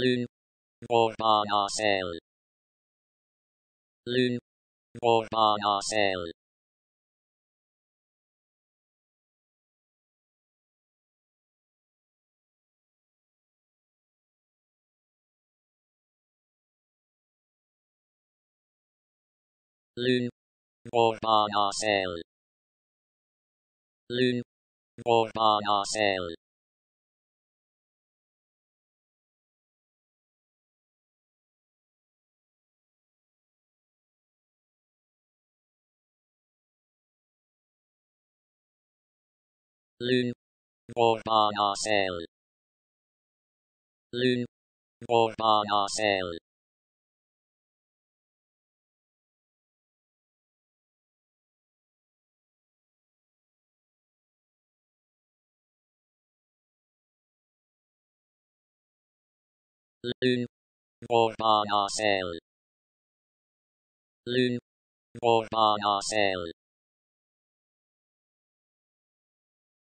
Lun Vorpanasel. Lun Vorpanasel. Lun Vorpanasel. Lun Vorpanasel. Lun Vorpanasel. Lun Vorpanasel. Lun Vorpanasel. Lun Vorpanasel.